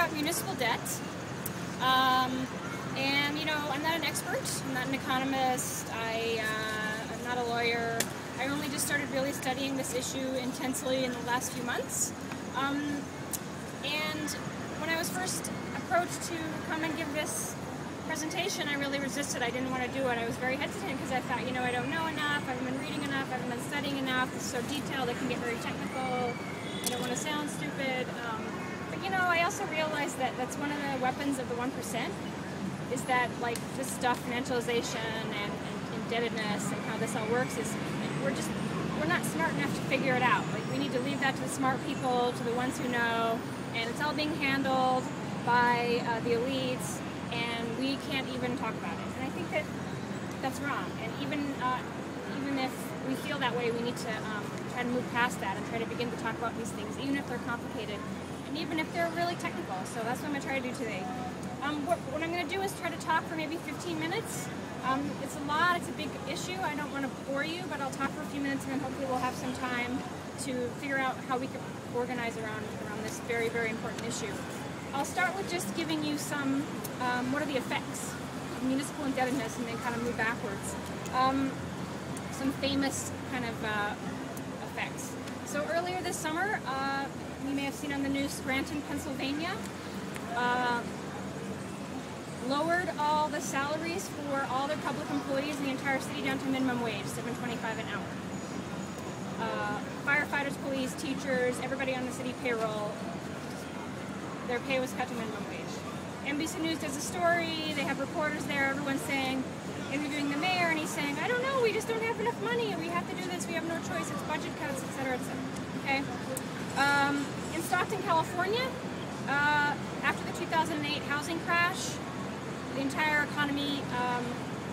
about municipal debt. And, you know, I'm not an expert. I'm not an economist. I'm not a lawyer. I only just started really studying this issue intensely in the last few months. And when I was first approached to come and give this presentation, I really resisted. I didn't want to do it. I was very hesitant because I thought, you know, I don't know enough. I haven't been reading enough. I haven't been studying enough. It's so detailed. It can get very technical. I don't want to sound stupid. But, you know, I also realized that that's one of the weapons of the 1%. Is that, like, this stuff, financialization and indebtedness and how this all works is, we're not smart enough to figure it out. Like, we need to leave that to the smart people, to the ones who know, and it's all being handled by the elites, and we can't even talk about it. And I think that that's wrong. And even if we feel that way, we need to try to move past that and try to begin to talk about these things, even if they're complicated, and even if they're really technical. So that's what I'm going to try to do today. What I'm going to do is try to talk for maybe 15 minutes. It's a lot, it's a big issue, I don't want to bore you, but I'll talk for a few minutes and then hopefully we'll have some time to figure out how we can organize around this very, very important issue. I'll start with just giving you some, what are the effects of municipal indebtedness, and then kind of move backwards. Some famous kind of effects. So earlier this summer, you may have seen on the news, Scranton, Pennsylvania, lowered all the salaries for all their public employees in the entire city down to minimum wage, $7.25 an hour. Firefighters, police, teachers, everybody on the city payroll, their pay was cut to minimum wage. NBC News does a story, they have reporters there, everyone's saying, interviewing the mayor, and he's saying, I don't know, we just don't have enough money, we have to do this, we have no choice, it's budget cuts, etc., etc. Okay? In Stockton, California, after the 2008 housing crash, the entire economy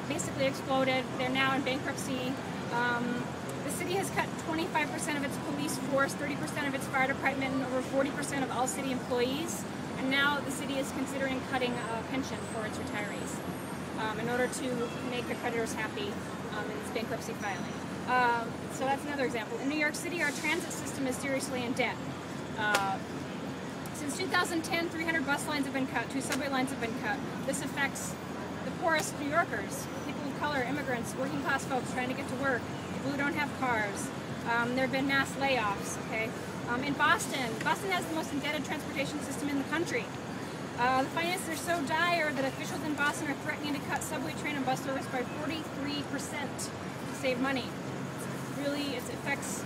basically exploded. They're now in bankruptcy. The city has cut 25% of its police force, 30% of its fire department, and over 40% of all city employees. And now the city is considering cutting a pension for its retirees in order to make the creditors happy in its bankruptcy filing. So that's another example. In New York City, our transit system is seriously in debt. Since 2010, 300 bus lines have been cut, 2 subway lines have been cut. This affects the poorest New Yorkers, people of color, immigrants, working class folks trying to get to work, people who don't have cars. There have been mass layoffs, okay? In Boston has the most indebted transportation system in the country. The finances are so dire that officials in Boston are threatening to cut subway, train, and bus service by 43% to save money. Really, it affects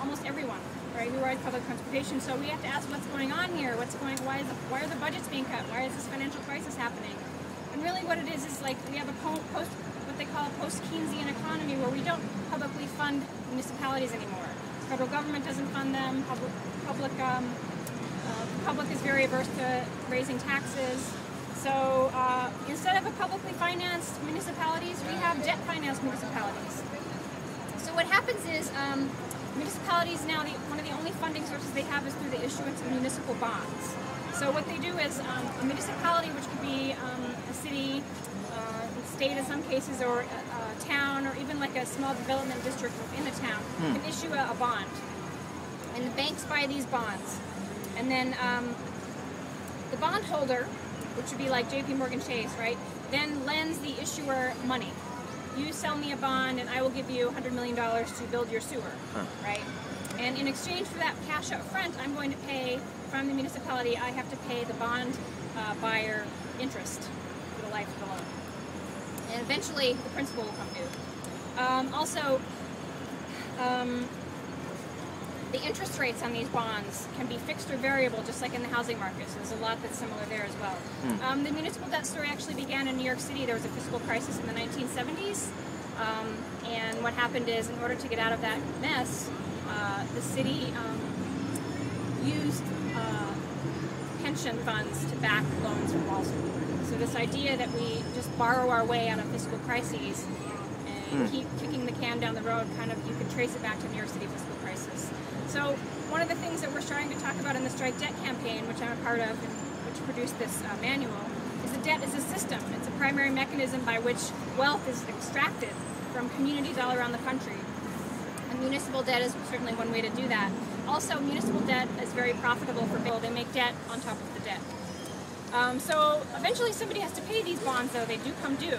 almost everyone. Right, who rides public transportation. So we have to ask what's going on here. Why are the budgets being cut? Why is this financial crisis happening? And really, what it is like we have a what they call a post-Keynesian economy, where we don't publicly fund municipalities anymore. The federal government doesn't fund them. The public is very averse to raising taxes. So instead of a publicly financed municipalities, we have debt-financed municipalities. So what happens is. Municipalities now, one of the only funding sources they have is through the issuance of municipal bonds. So what they do is a municipality, which could be a city, a state in some cases, or a town, or even like a small development district within a town, can issue a bond. And the banks buy these bonds. And then the bondholder, which would be like J.P. Morgan Chase, right, then lends the issuer money. You sell me a bond and I will give you $100 million to build your sewer, right? And in exchange for that cash up front, I'm going to pay, from the municipality, I have to pay the bond buyer interest for the life of the loan. And eventually, the principal will come due. The interest rates on these bonds can be fixed or variable, just like in the housing market, so there's a lot that's similar there as well. The municipal debt story actually began in New York City. There was a fiscal crisis in the 1970s, and what happened is, in order to get out of that mess, the city used pension funds to back loans from Wall Street. So this idea that we just borrow our way out of fiscal crises and keep kicking the can down the road, kind of, you can trace it back to New York City fiscal crisis. So one of the things that we're starting to talk about in the Strike Debt Campaign, which I'm a part of, and which produced this manual, is that debt is a system. It's a primary mechanism by which wealth is extracted from communities all around the country. And municipal debt is certainly one way to do that. Also, municipal debt is very profitable for people. They make debt on top of the debt. So eventually somebody has to pay these bonds, though. They do come due.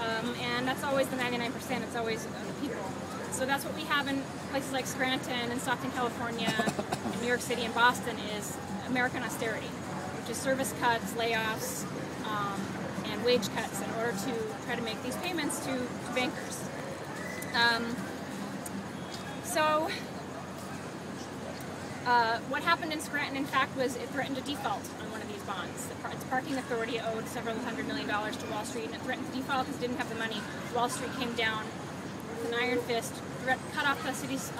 And that's always the 99%. It's always the people. So that's what we have in places like Scranton and Stockton, California, and New York City and Boston is American austerity, which is service cuts, layoffs, and wage cuts in order to try to make these payments to bankers. What happened in Scranton, in fact, was it threatened to default on one of these bonds. Its parking authority owed several $100 million to Wall Street, and it threatened to default because it didn't have the money. Wall Street came down with an iron fist, cut off the city's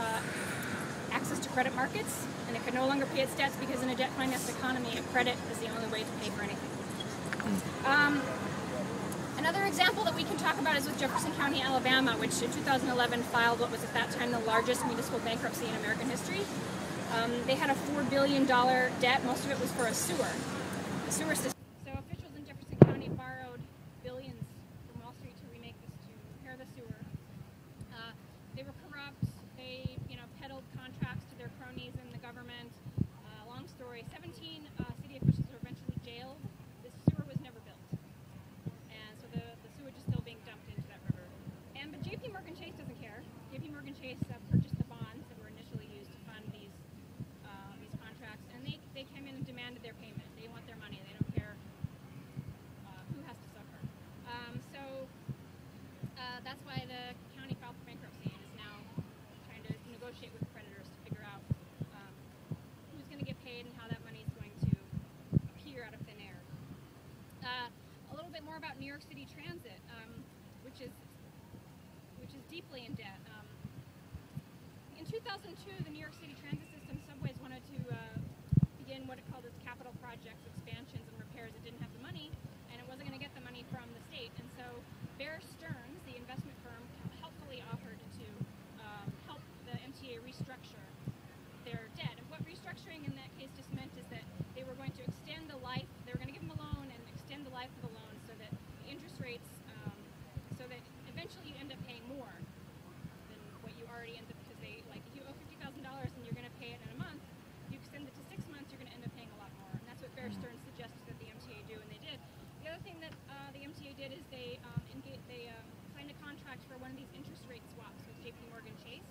access to credit markets, and it could no longer pay its debts because in a debt-financed economy, a credit is the only way to pay for anything. Another example that we can talk about is with Jefferson County, Alabama, which in 2011 filed what was at that time the largest municipal bankruptcy in American history. They had a $4 billion debt. Most of it was for a sewer system. So officials in Jefferson County borrowed billions from Wall Street to remake this, to repair the sewer. They were corrupt. They, peddled contracts to their cronies in the government. Long story. 17 city officials were eventually jailed. The sewer was never built, and so the sewage is still being dumped into that river. But J.P. Morgan Chase doesn't care. J.P. Morgan Chase purchased the bonds that were initially used to fund these contracts, and they came in and demanded their payment. They want their money. They don't care who has to suffer. That's why the county filed for bankruptcy and is now trying to negotiate with creditors to figure out who's going to get paid and how that money is going to appear out of thin air. A little bit more about New York City Transit, which is deeply in debt. In 2002, the New York City Transit System subways wanted to begin what it called its capital projects, expansions and repairs. It didn't have the money, and it wasn't going to get the money from the state. And so Bear Stearns, the investment firm, helpfully offered to help the MTA restructure their debt. And what restructuring in that case just meant is that they were going to extend the life. They were going to give them a loan and extend the life of the loan so that the interest rates, so that eventually you end up paying more than what you already ended up. Like, if you owe $50,000 and you're going to pay it in a month, you extend it to 6 months, you're going to end up paying a lot more. And that's what Bear Stearns suggested that the MTA do, and they did. The other thing that the MTA did is they signed a contract for one of these interest rate swaps with J.P. Morgan Chase.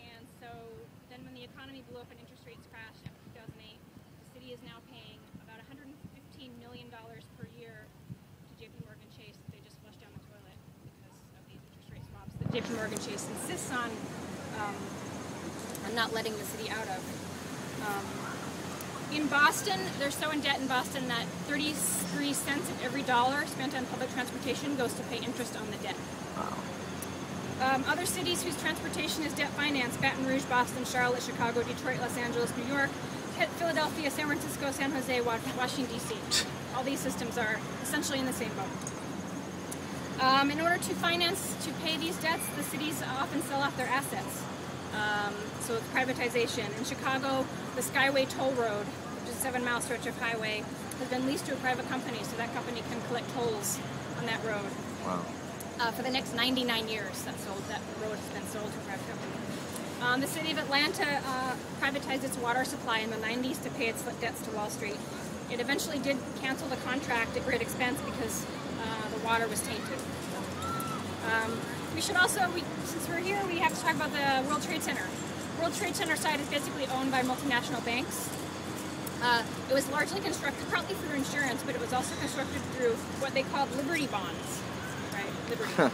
And so then when the economy blew up and interest rates crashed after 2008, the city is now paying about $115 million per year to J.P. Morgan Chase. They just flushed down the toilet. J.P. Morgan Chase insists on not letting the city out of. In Boston, they're so in debt in Boston that 33 cents of every dollar spent on public transportation goes to pay interest on the debt. Other cities whose transportation is debt financed: Baton Rouge, Boston, Charlotte, Chicago, Detroit, Los Angeles, New York, Philadelphia, San Francisco, San Jose, Washington, D.C. All these systems are essentially in the same boat. In order to pay these debts, the cities often sell off their assets. So it's privatization. In Chicago, the Skyway Toll Road, which is a 7-mile stretch of highway, has been leased to a private company, so that company can collect tolls on that road. Wow. For the next 99 years, that road has been sold to a private company. The city of Atlanta privatized its water supply in the 90s to pay its debts to Wall Street. It eventually did cancel the contract at great expense because the water was tainted. We should also, since we're here, we have to talk about the World Trade Center. World Trade Center site is basically owned by multinational banks. It was largely constructed, probably through insurance, but it was also constructed through what they called Liberty Bonds, right? Liberty,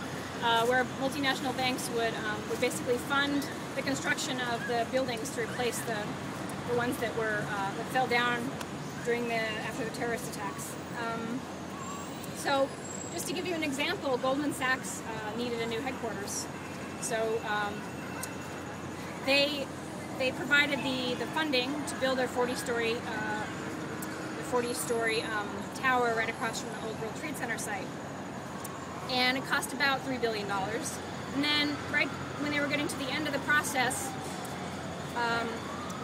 where multinational banks would basically fund the construction of the buildings to replace the ones that were that fell down during after the terrorist attacks. So, just to give you an example, Goldman Sachs needed a new headquarters. So they provided the funding to build their 40-story tower right across from the old World Trade Center site, and it cost about $3 billion. And then, right when they were getting to the end of the process,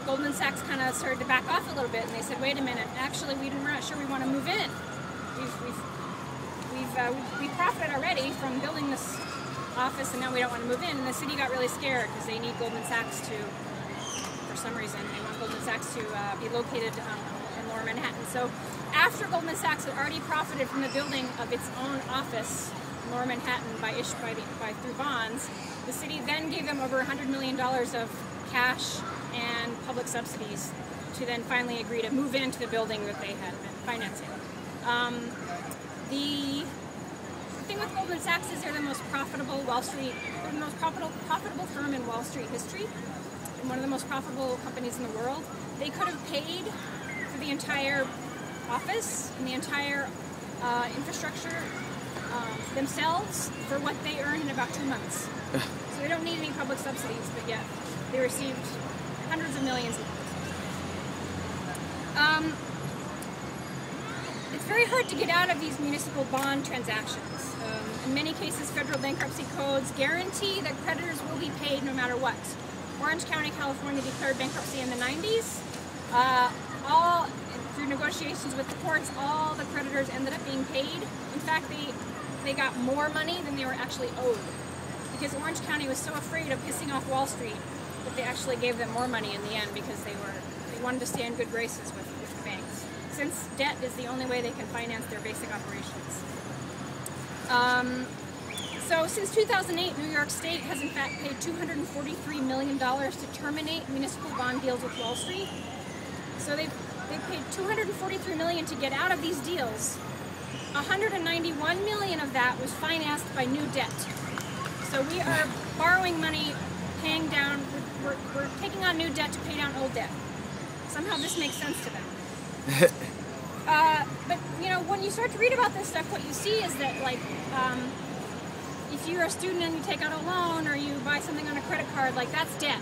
Goldman Sachs kind of started to back off a little bit, and they said, "Wait a minute, actually, we're not sure we want to move in. We profit already from building this office, and now we don't want to move in. And the city got really scared because they need Goldman Sachs to, for some reason, they want Goldman Sachs to be located in Lower Manhattan. So after Goldman Sachs had already profited from the building of its own office in Lower Manhattan through bonds, the city then gave them over $100 million of cash and public subsidies to then finally agree to move into the building that they had been financing. The thing with Goldman Sachs is they're the most profitable profitable firm in Wall Street history, and one of the most profitable companies in the world. They could have paid for the entire office and the entire infrastructure themselves for what they earned in about 2 months. So they don't need any public subsidies, but yet they received hundreds of millions of public subsidies. It's very hard to get out of these municipal bond transactions. In many cases, federal bankruptcy codes guarantee that creditors will be paid no matter what. Orange County, California declared bankruptcy in the 90s. Through negotiations with the courts, all the creditors ended up being paid. In fact, they got more money than they were actually owed, because Orange County was so afraid of pissing off Wall Street that they actually gave them more money in the end, because they wanted to stay in good graces with the banks, since debt is the only way they can finance their basic operations. So since 2008, New York State has in fact paid $243 million to terminate municipal bond deals with Wall Street. So they've paid $243 million to get out of these deals. $191 million of that was financed by new debt. So we are borrowing money, paying down, we're taking on new debt to pay down old debt. Somehow this makes sense to them. But you know, when you start to read about this stuff, what you see is that, like, if you're a student and you take out a loan or you buy something on a credit card, like, that's debt.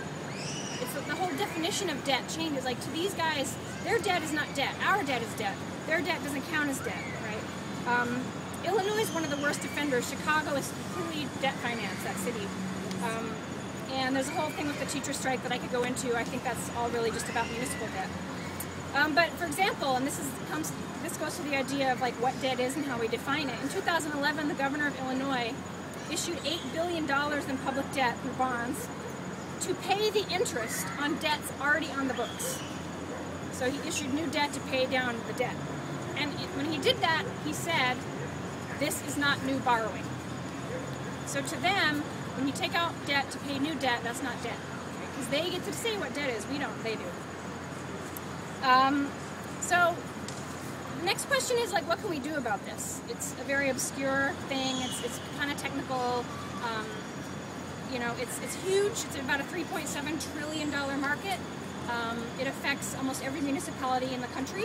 It's the whole definition of debt changes. Like, to these guys, their debt is not debt. Our debt is debt. Their debt doesn't count as debt, right? Illinois is one of the worst offenders. Chicago is completely debt financed, that city. And there's a whole thing with the teacher strike that I could go into. I think that's all really just about municipal debt. But for example, and this goes to the idea of, like, what debt is and how we define it. In 2011, the governor of Illinois issued $8 billion in public debt through bonds to pay the interest on debts already on the books. So he issued new debt to pay down the debt. And when he did that, he said, this is not new borrowing. So to them, when you take out debt to pay new debt, that's not debt. Because they get to say what debt is. We don't. They do. So the next question is, like, what can we do about this? It's a very obscure thing. It's kind of technical. You know, it's huge. It's about a $3.7 trillion market. It affects almost every municipality in the country.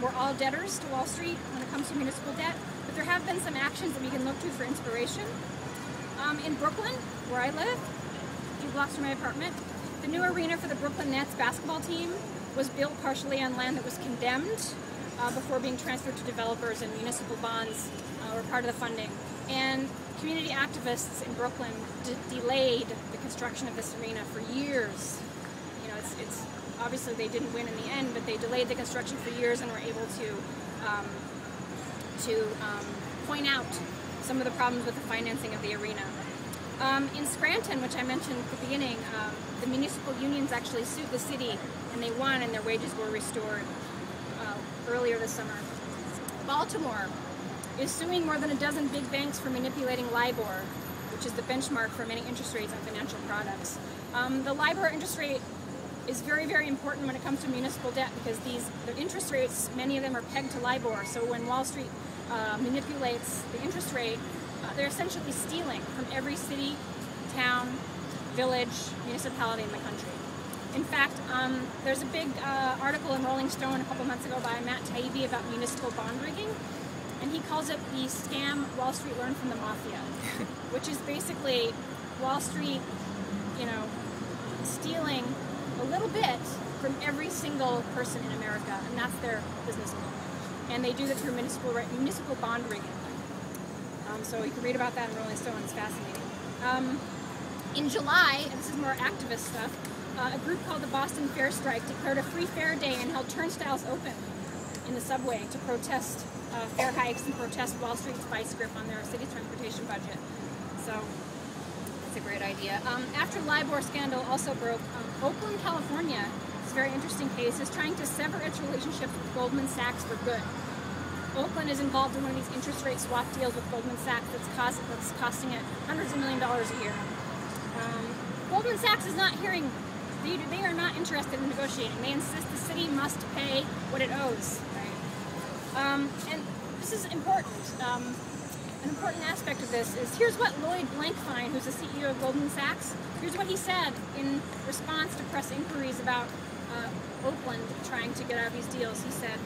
We're all debtors to Wall Street when it comes to municipal debt. But there have been some actions that we can look to for inspiration. In Brooklyn, where I live, a few blocks from my apartment, the new arena for the Brooklyn Nets basketball team was built partially on land that was condemned before being transferred to developers, and municipal bonds were part of the funding. And community activists in Brooklyn delayed the construction of this arena for years. You know, it's obviously they didn't win in the end, but they delayed the construction for years and were able to point out some of the problems with the financing of the arena. In Scranton, which I mentioned at the beginning, the municipal unions actually sued the city, and they won, and their wages were restored earlier this summer. Baltimore is suing more than a dozen big banks for manipulating LIBOR, which is the benchmark for many interest rates on financial products. The LIBOR interest rate is very, very important when it comes to municipal debt, because the interest rates, many of them are pegged to LIBOR, so when Wall Street manipulates the interest rate, they're essentially stealing from every city, town, village, municipality in the country. In fact, there's a big article in Rolling Stone a couple months ago by Matt Taibbi about municipal bond rigging, and he calls it the scam Wall Street learned from the mafia, which is basically Wall Street, you know, stealing a little bit from every single person in America, and that's their business model. And they do that through municipal bond rigging. So you can read about that in Rolling Stone. It's fascinating. In July, and this is more activist stuff, a group called the Boston Fair Strike declared a free fair day and held turnstiles open in the subway to protest fare hikes and protest Wall Street's vice grip on their city's transportation budget. So that's a great idea. After LIBOR scandal also broke, Oakland, California, it's a very interesting case, is trying to sever its relationship with Goldman Sachs for good. Oakland is involved in one of these interest rate swap deals with Goldman Sachs that's costing it hundreds of millions of dollars a year. Goldman Sachs is not hearing, they are not interested in negotiating. They insist the city must pay what it owes. Right? And this is important. An important aspect of this is, here's what Lloyd Blankfein, who's the CEO of Goldman Sachs, here's what he said in response to press inquiries about Oakland trying to get out of these deals. He said,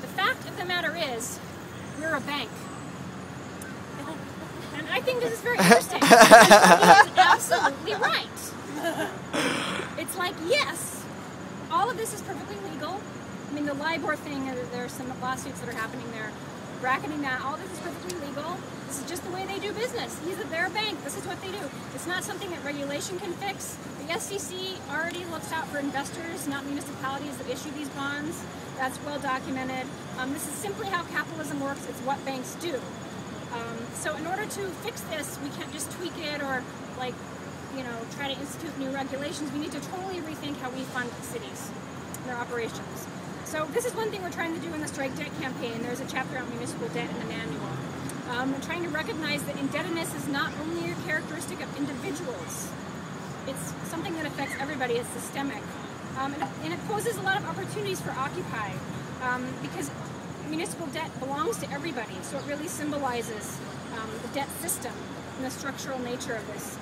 "The fact of the matter is, we're a bank." And I think this is very interesting. He's absolutely right. It's like, yes, all of this is perfectly legal. I mean, the LIBOR thing, there are some lawsuits that are happening there, bracketing that. All this is perfectly legal. This is just the way they do business. They're a bank. This is what they do. It's not something that regulation can fix. The SEC already looks out for investors, not municipalities that issue these bonds. That's well documented. This is simply how capitalism works. It's what banks do. So in order to fix this, we can't just tweak it or, like, you know, try to institute new regulations. We need to totally rethink how we fund cities and their operations. So this is one thing we're trying to do in the Strike Debt Campaign. There's a chapter on municipal debt in the manual. We're trying to recognize that indebtedness is not only a characteristic of individuals. It's something that affects everybody. It's systemic. And it poses a lot of opportunities for Occupy, because municipal debt belongs to everybody. So it really symbolizes the debt system and the structural nature of this.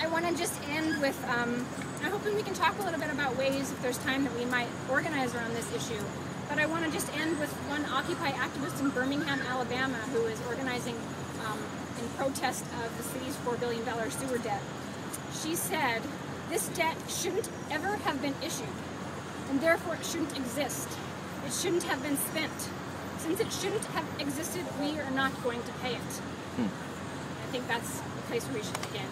I want to just end with, I'm hoping we can talk a little bit about ways, if there's time, that we might organize around this issue. But I want to just end with one Occupy activist in Birmingham, Alabama, who is organizing in protest of the city's $4 billion sewer debt. She said, "This debt shouldn't ever have been issued, and therefore it shouldn't exist. It shouldn't have been spent. Since it shouldn't have existed, we are not going to pay it." I think that's the place where we should begin.